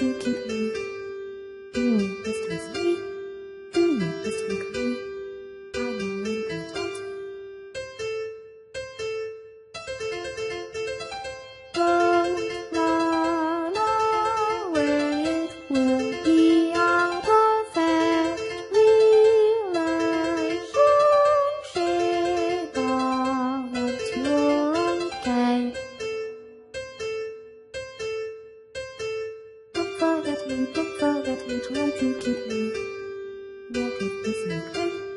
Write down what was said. Don't forget me to want to keep you. Walk it with me.